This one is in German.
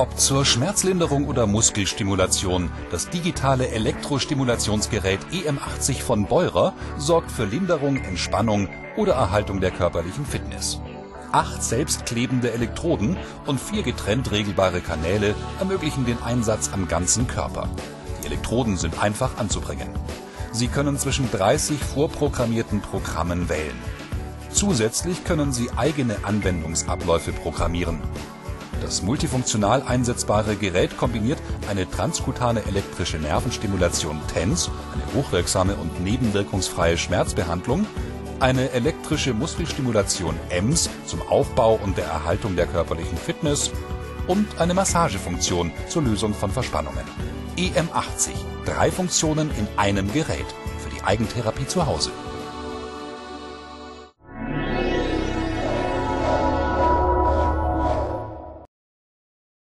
Ob zur Schmerzlinderung oder Muskelstimulation, das digitale Elektrostimulationsgerät EM 80 von Beurer sorgt für Linderung, Entspannung oder Erhaltung der körperlichen Fitness. 8 selbstklebende Elektroden und 4 getrennt regelbare Kanäle ermöglichen den Einsatz am ganzen Körper. Die Elektroden sind einfach anzubringen. Sie können zwischen 30 vorprogrammierten Programmen wählen. Zusätzlich können Sie eigene Anwendungsabläufe programmieren. Das multifunktional einsetzbare Gerät kombiniert eine transkutane elektrische Nervenstimulation TENS, eine hochwirksame und nebenwirkungsfreie Schmerzbehandlung, eine elektrische Muskelstimulation EMS zum Aufbau und der Erhaltung der körperlichen Fitness und eine Massagefunktion zur Lösung von Verspannungen. EM 80, 3 Funktionen in einem Gerät für die Eigentherapie zu Hause.